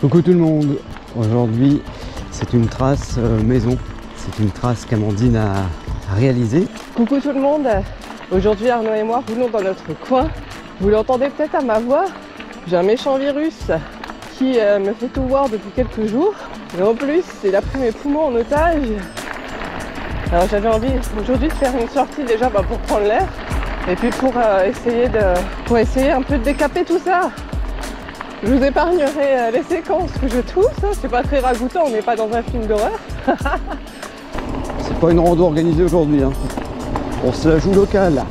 Coucou tout le monde, aujourd'hui c'est une trace maison, c'est une trace qu'Amandine a réalisée. Coucou tout le monde, aujourd'hui Arnaud et moi roulons dans notre coin. Vous l'entendez peut-être à ma voix, j'ai un méchant virus qui me fait tout voir depuis quelques jours. Et en plus, il a pris mes poumons en otage. Alors j'avais envie aujourd'hui de faire une sortie déjà pour prendre l'air et puis pour essayer un peu de décaper tout ça. Je vous épargnerai les séquences que je tousse, hein. C'est pas très ragoûtant, on n'est pas dans un film d'horreur. C'est pas une rando organisée aujourd'hui, hein. On se la joue locale.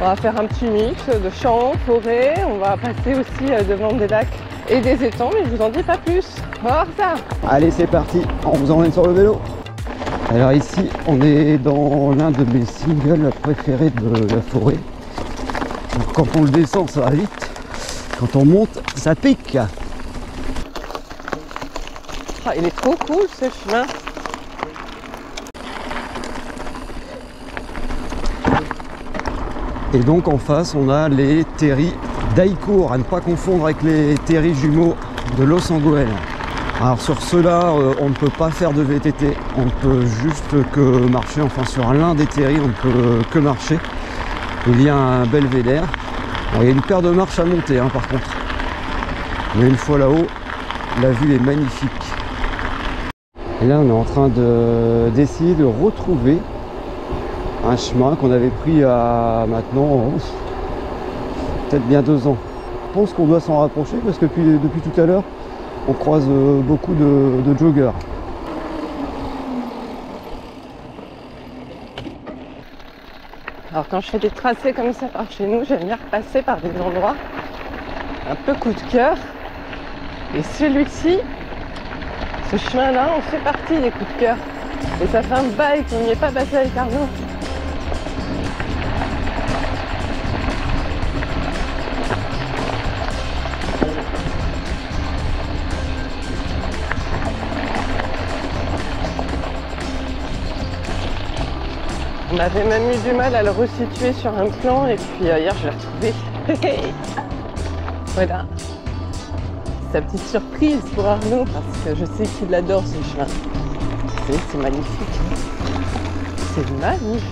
On va faire un petit mix de champs, forêts, on va passer aussi devant des lacs et des étangs, mais je vous en dis pas plus. On va voir ça. Allez, c'est parti, on vous emmène sur le vélo. Alors ici, on est dans l'un de mes singles préférés de la forêt. Donc, quand on le descend, ça va vite. Quand on monte, ça pique. Ah, il est trop cool ce chemin. Et donc en face, on a les terris d'Aïcourt, à ne pas confondre avec les terris jumeaux de Los Angeles. Alors sur ceux-là, on ne peut pas faire de VTT, on ne peut juste que marcher. Enfin sur l'un des terris, on ne peut que marcher. Il y a un belvédère. Il y a une paire de marches à monter, hein, par contre. Mais une fois là-haut, la vue est magnifique. Et là, on est en train d'essayer de retrouver un chemin qu'on avait pris il y a maintenant peut-être bien 2 ans. Je pense qu'on doit s'en rapprocher parce que depuis tout à l'heure, on croise beaucoup de joggers. Alors quand je fais des tracés comme ça par chez nous, j'aime bien repasser par des endroits un peu coup de cœur. Et celui-ci, ce chemin-là, on fait partie des coups de cœur. Et ça fait un bail qu'on n'y est pas passé avec Arnaud. On avait même eu du mal à le resituer sur un plan et puis hier je l'ai retrouvé. Voilà. Sa petite surprise pour Arnaud parce que je sais qu'il adore ce chemin. Vous savez, c'est magnifique. C'est magnifique.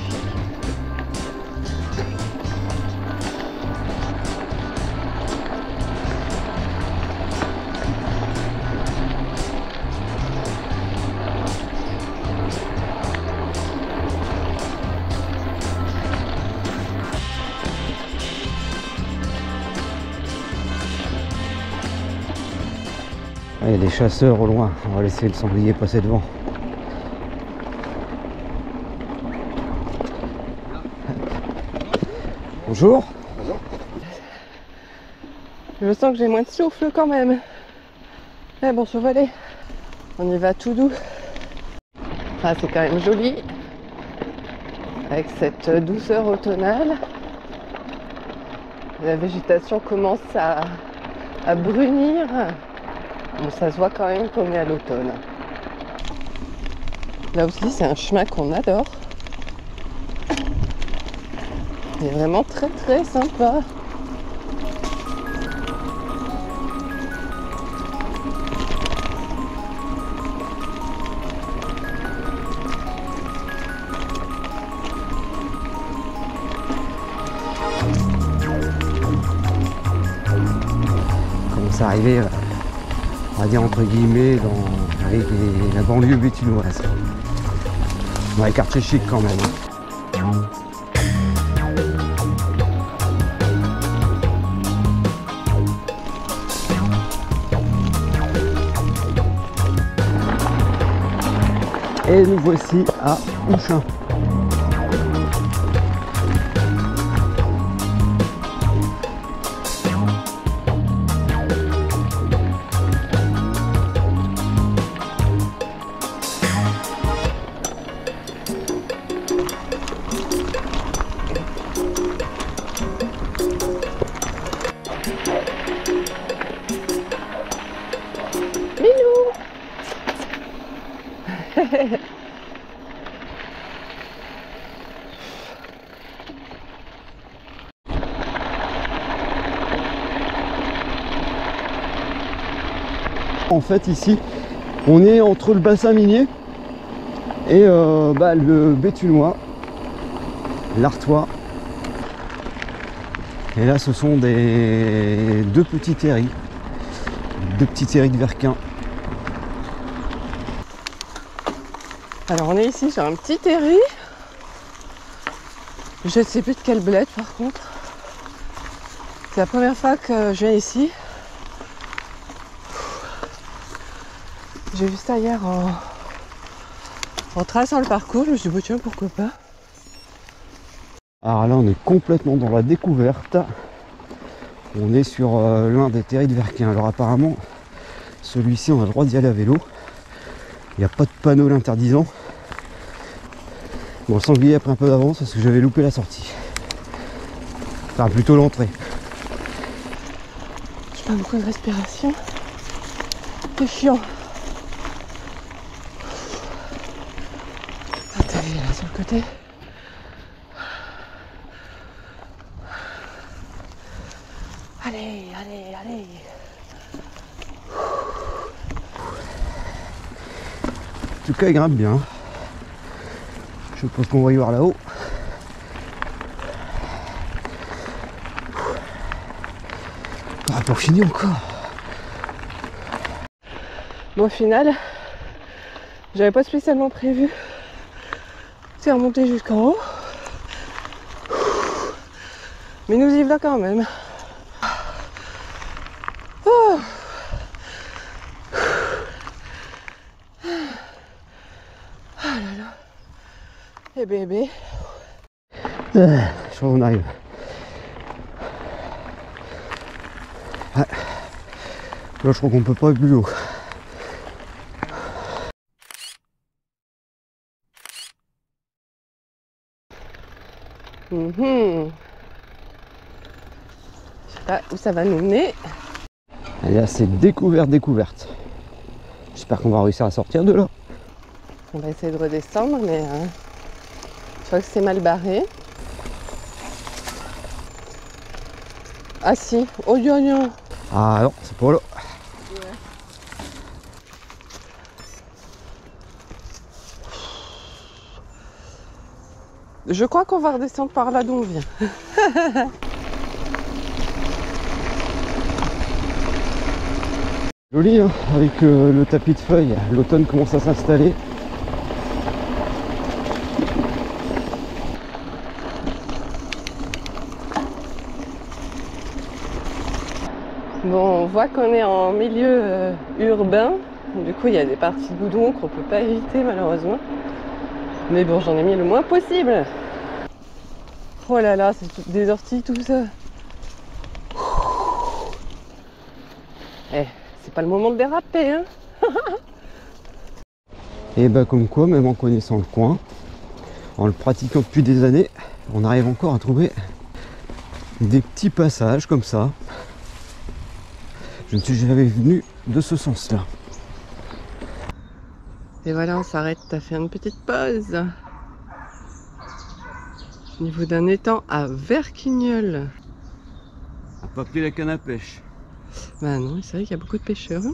Il y a des chasseurs au loin, on va laisser le sanglier passer devant. Bonjour. Bonjour. Je sens que j'ai moins de souffle quand même. Mais bon, chevalet, on y va tout doux. Ah, c'est quand même joli, avec cette douceur automnale. La végétation commence à brunir. Bon, ça se voit quand même qu'on est à l'automne. Là aussi, c'est un chemin qu'on adore. Il est vraiment très très sympa. Comment ça arrivait on va dire entre guillemets, avec la banlieue béthunoise. Dans les quartiers chics quand même. Et nous voici à Ouchin. En fait ici on est entre le bassin minier et le Béthunois, l'Artois. Et là ce sont des deux petites herries de Verquin. Alors on est ici sur un petit herri. Je ne sais plus de quelle belette par contre. C'est la première fois que je viens ici. J'ai vu ça hier en traçant le parcours, je me suis dit tiens pourquoi pas. Alors là on est complètement dans la découverte. On est sur l'un des terris de Verquin. Alors apparemment celui-ci on a le droit d'y aller à vélo. Il n'y a pas de panneau l'interdisant. Bon, le sanglier a pris un peu d'avance parce que j'avais loupé la sortie. Enfin plutôt l'entrée. J'ai pas beaucoup de respiration. C'est chiant. Sur le côté. Allez, allez, allez. En tout cas, il grimpe bien. Je pense qu'on va y voir là-haut. Ah, pour finir encore. Bon, au final, j'avais pas spécialement prévu. C'est remonté jusqu'en haut, mais nous y voilà quand même. Oh. Oh là là. Et bébé. Je crois qu'on arrive. Ouais. Là, je crois qu'on peut pas être plus haut. Je sais pas où ça va nous mener. Allez, là c'est découverte. J'espère qu'on va réussir à sortir de là. On va essayer de redescendre, mais je crois que c'est mal barré. Ah si, oh non. Ah non, c'est pour là. Ouais. Je crois qu'on va redescendre par là d'où on vient. Joli, hein, avec le tapis de feuilles. L'automne commence à s'installer. Bon, on voit qu'on est en milieu urbain. Du coup, il y a des parties de goudron qu'on ne peut pas éviter, malheureusement. Mais bon, j'en ai mis le moins possible. Oh là là, c'est des orties tout ça. Eh, c'est pas le moment de déraper, hein. Et bah comme quoi, même en connaissant le coin, en le pratiquant depuis des années, on arrive encore à trouver des petits passages comme ça. Je ne suis jamais venu de ce sens-là. Et voilà, on s'arrête à faire une petite pause au niveau d'un étang à Verquigneul. On n'a pas pris la canne à pêche. Bah non, c'est vrai qu'il y a beaucoup de pêcheurs. Hein.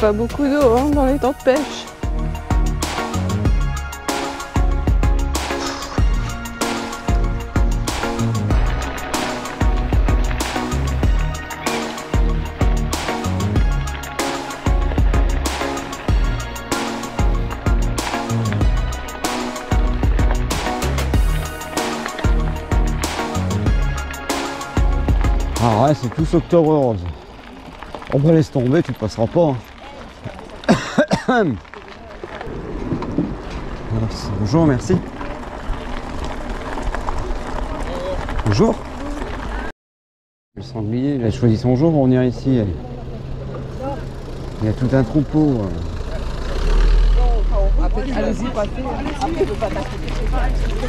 Pas beaucoup d'eau hein, dans les temps de pêche. Ah ouais, c'est tous octobre rose. On va laisser tomber, tu passeras pas. Hein. Bonjour, merci. Bonjour. Le sanglier, il a choisi son jour pour venir ici. Il y a tout un troupeau. faites, allez-y, passez. Après, je ne pas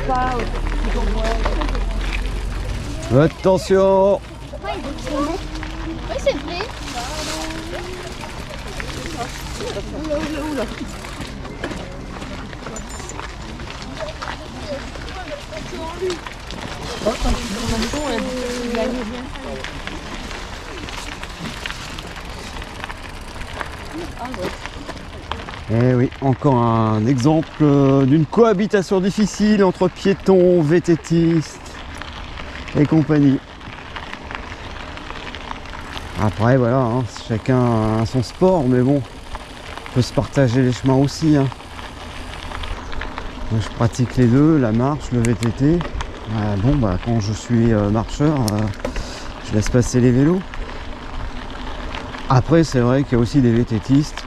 passer. Pas toujours. Attention. Oui, c'est vrai. Oula, oula, oula. Oh, il a mis bien. Eh oui, encore un exemple d'une cohabitation difficile entre piétons, VTTistes et compagnie. Après voilà, hein, chacun a son sport, mais bon, on peut se partager les chemins aussi. Hein. Moi, je pratique les deux, la marche, le VTT. Bon, bah, quand je suis marcheur, je laisse passer les vélos. Après, c'est vrai qu'il y a aussi des VTTistes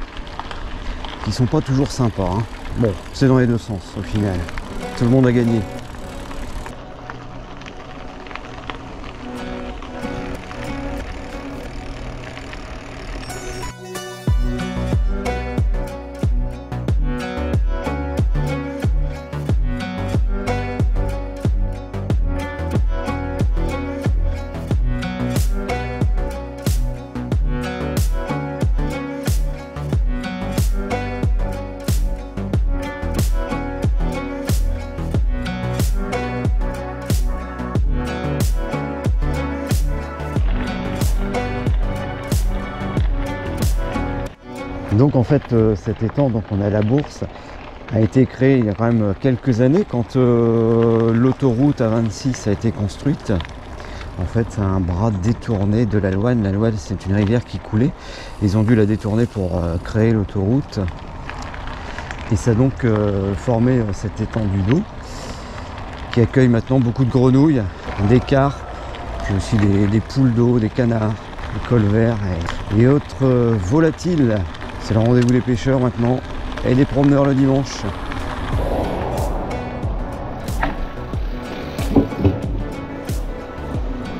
qui sont pas toujours sympas. Hein. Bon, c'est dans les deux sens au final. Tout le monde a gagné. Donc en fait cet étang, donc on a la bourse, a été créé il y a quand même quelques années quand l'autoroute A26 a été construite. En fait c'est un bras détourné de la Loine. La Loine c'est une rivière qui coulait. Ils ont dû la détourner pour créer l'autoroute. Et ça a donc formé cet étang du Doubs qui accueille maintenant beaucoup de grenouilles, des carpes, puis aussi des poules d'eau, des canards, des colverts et autres volatiles. C'est le rendez-vous des pêcheurs maintenant et des promeneurs le dimanche.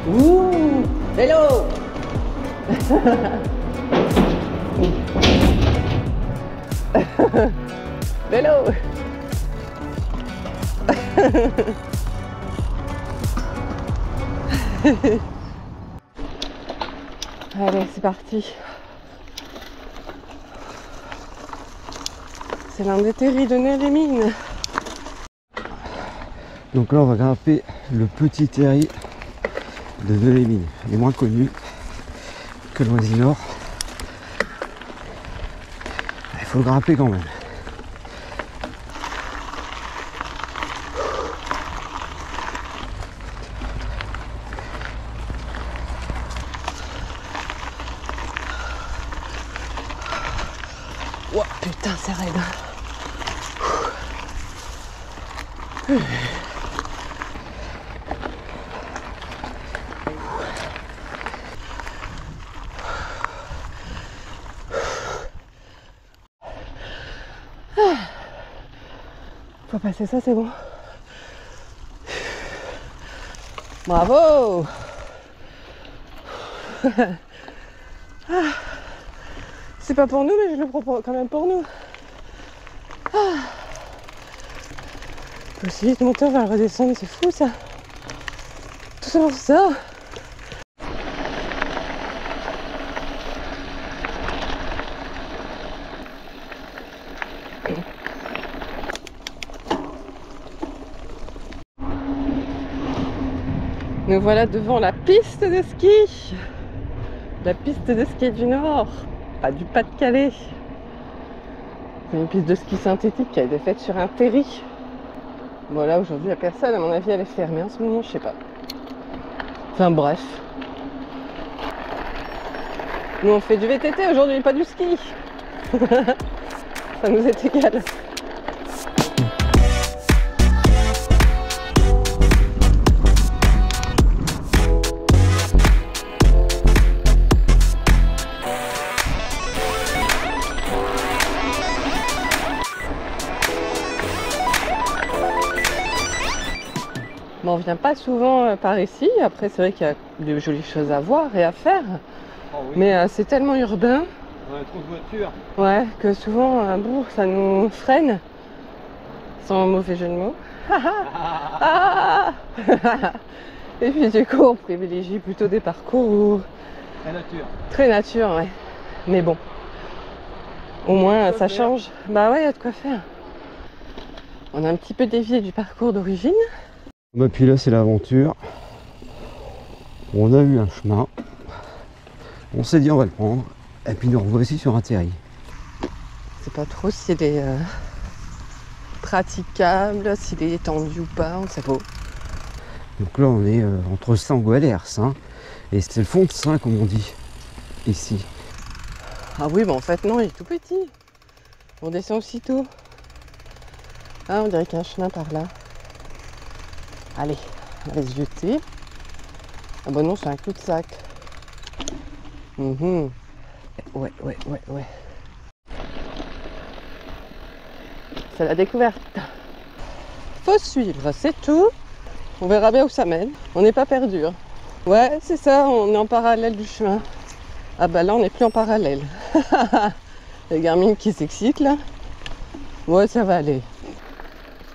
Ouh, vélo. Vélo. Allez, c'est parti. C'est l'un des terris de Nœux-les-Mines. Donc là on va grimper le petit terri de Nœux-les-Mines, il est moins connu que Loisilor. Il faut le grimper quand même. Wow, putain, c'est raide. Faut passer ça, c'est bon. Bravo. C'est pas pour nous, mais je le prends quand même pour nous. Ah. On peut aussi vite monter, on va redescendre, c'est fou ça. Tout ça pour ça. Nous voilà devant la piste de ski. La piste de ski du Nord. Ah, du Pas-de-Calais. C'est une piste de ski synthétique qui a été faite sur un terri. Bon là aujourd'hui la personne à mon avis elle est fermée en ce moment, je sais pas. Enfin bref. Nous on fait du VTT aujourd'hui, pas du ski. Ça nous est égal. On vient pas souvent par ici, après c'est vrai qu'il y a de jolies choses à voir et à faire, oh oui. Mais c'est tellement urbain, on a trop de voitures, ouais, que souvent ça nous freine sans mauvais jeu de mots. Et puis du coup on privilégie plutôt des parcours très nature. Très nature, ouais. Mais bon, au moins ça change. Bah ouais, il y a de quoi faire. On a un petit peu dévié du parcours d'origine. Bah puis là c'est l'aventure. On a eu un chemin. On s'est dit on va le prendre. Et puis nous revoici sur un terri. Je sais pas trop si c'est des praticables, s'il est étendu ou pas, on ne sait pas. Donc là on est entre Saint-Guélers, hein, et c'est le fond de Saint comme on dit ici. Ah oui, bah en fait non, il est tout petit. On descend aussitôt. Ah, on dirait qu'il y a un chemin par là. Allez, on va se jeter. Ah bah non, c'est un cul-de-sac. Mmh. Ouais, ouais, ouais, ouais. C'est la découverte. Faut suivre, c'est tout. On verra bien où ça mène. On n'est pas perdu. Hein. Ouais, c'est ça, on est en parallèle du chemin. Ah bah là, on n'est plus en parallèle. Le Garmin qui s'excite là. Ouais, ça va aller.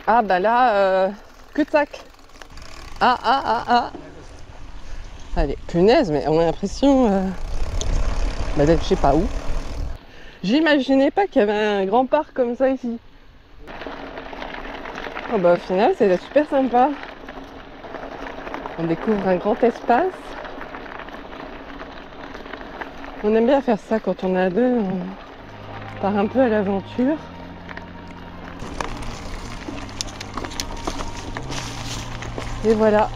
Ah bah là, cul-de-sac. Ah, ah, ah, ah. Allez, punaise, mais on a l'impression d'être je sais pas où. J'imaginais pas qu'il y avait un grand parc comme ça ici. Oh bah, au final, c'est super sympa. On découvre un grand espace. On aime bien faire ça quand on est à deux. On part un peu à l'aventure. Et voilà.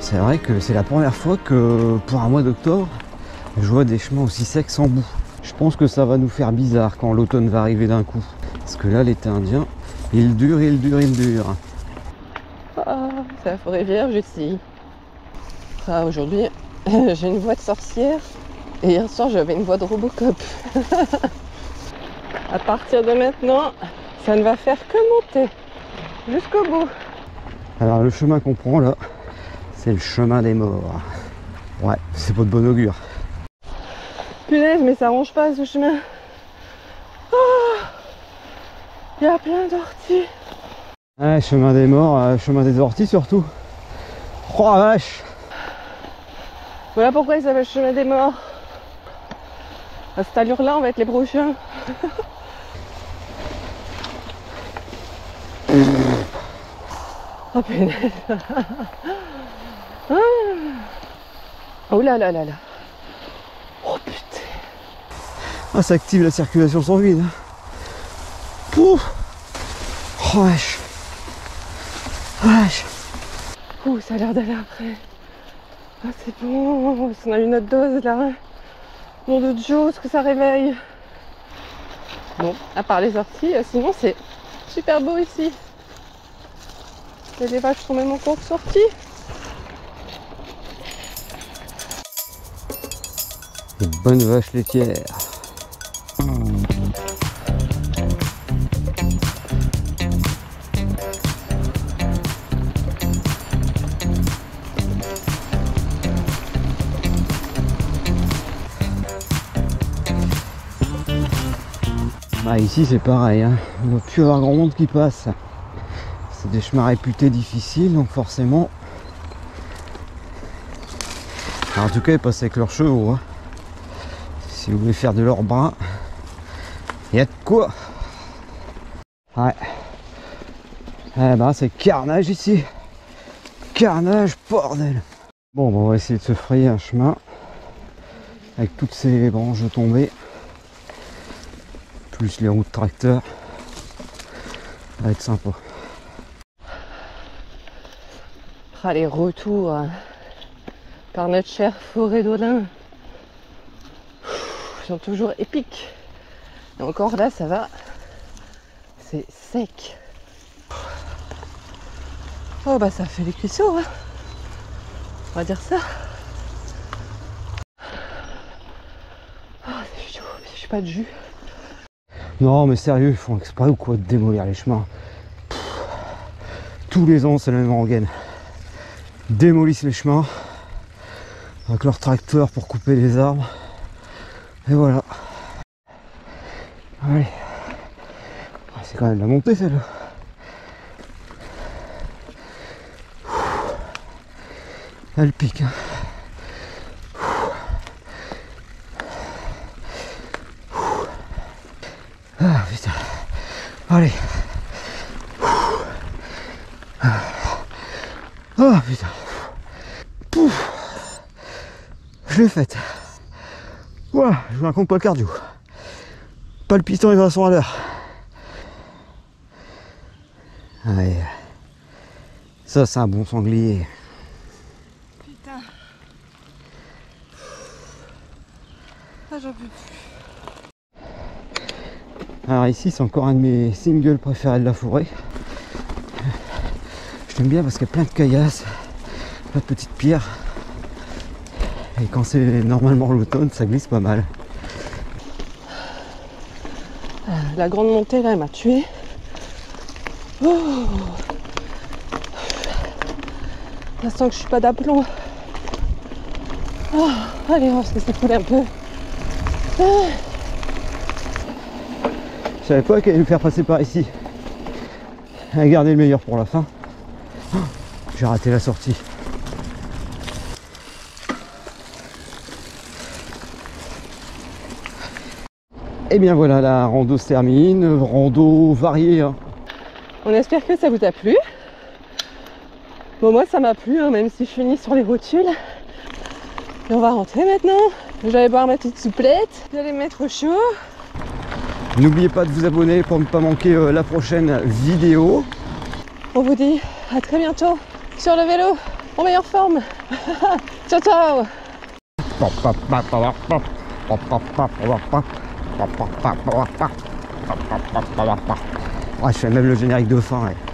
C'est vrai que c'est la première fois que pour un mois d'octobre, je vois des chemins aussi secs sans bout. Je pense que ça va nous faire bizarre quand l'automne va arriver d'un coup. Parce que là, l'été indien, il dure, il dure, il dure. Ah, c'est la forêt vierge ici. Ah, aujourd'hui, j'ai une voix de sorcière. Et hier soir, j'avais une voix de Robocop. À partir de maintenant, ça ne va faire que monter. Jusqu'au bout. Alors, le chemin qu'on prend là, c'est le chemin des morts. Ouais, c'est pas de bon augure. Punaise, mais ça range pas ce chemin. Il y a plein d'orties. Ouais, chemin des morts, chemin des orties surtout. Oh la vache. Voilà pourquoi il s'appelle chemin des morts. À cette allure-là, on va être les prochains. Oh punaise. Ah. Oh là là là là. Oh putain. Ah, ça active la circulation sans vide. Pouf. Oh wesh. Oh wesh. Ouh, ça a l'air d'aller après. Ah, c'est bon. On a eu notre dose là. Nom de Joe, ce que ça réveille. Bon, à part les orties, sinon c'est super beau ici. Les vaches sont même en cours de sortie. Une bonne vache laitière. Ah, ici c'est pareil, hein. On ne peut plus avoir grand monde qui passe. C'est des chemins réputés difficiles, donc forcément. Alors, en tout cas ils passent avec leurs chevaux, hein. Si vous voulez faire de l'or brun, il y a de quoi. Ouais. Eh ben c'est carnage ici. Carnage, bordel. Bon, ben, on va essayer de se frayer un chemin avec toutes ces branches tombées, plus les roues de tracteur. Ça va être sympa. Ah, les retours par notre chère forêt d'Olin. Sont toujours épiques. Et encore là, ça va, c'est sec. Oh bah ça fait les cuissons, hein. On va dire ça. Oh, c'est chaud, j'ai pas de jus. Non mais sérieux, ils font exprès ou quoi de démolir les chemins? Pff, tous les ans c'est la même rengaine. Ils démolissent les chemins avec leur tracteur pour couper les arbres. Et voilà. Allez. C'est quand même la montée celle-là. Elle pique. Hein. Ah putain. Allez. Oh putain. Pouf. Je l'ai faite. Voilà, je vous raconte pas le cardio. Pas le piston et 20 à l'heure. Ouais. Ça c'est un bon sanglier. Putain. Ah j'en peux plus. Alors ici c'est encore un de mes singles préférés de la forêt. Je l'aime bien parce qu'il y a plein de caillasses, plein de petites pierres. Et quand c'est normalement l'automne, ça glisse pas mal. La grande montée là elle m'a tué. Oh. Ça sent que je suis pas d'aplomb. Oh. Allez, on va se laisser couler un peu. Ah. Je savais pas qu'elle allait me faire passer par ici. Elle a gardé le meilleur pour la fin. Oh. J'ai raté la sortie. Et bien voilà, la rando se termine. Rando variée. Hein. On espère que ça vous a plu. Bon, moi ça m'a plu, hein, même si je finis sur les rotules. Et on va rentrer maintenant. Je vais aller boire ma petite souplette. Je vais aller me mettre au chaud. N'oubliez pas de vous abonner pour ne pas manquer la prochaine vidéo. On vous dit à très bientôt sur le vélo, en meilleure forme. Ciao, ciao. Oh, je fais même le générique de fin. Ouais.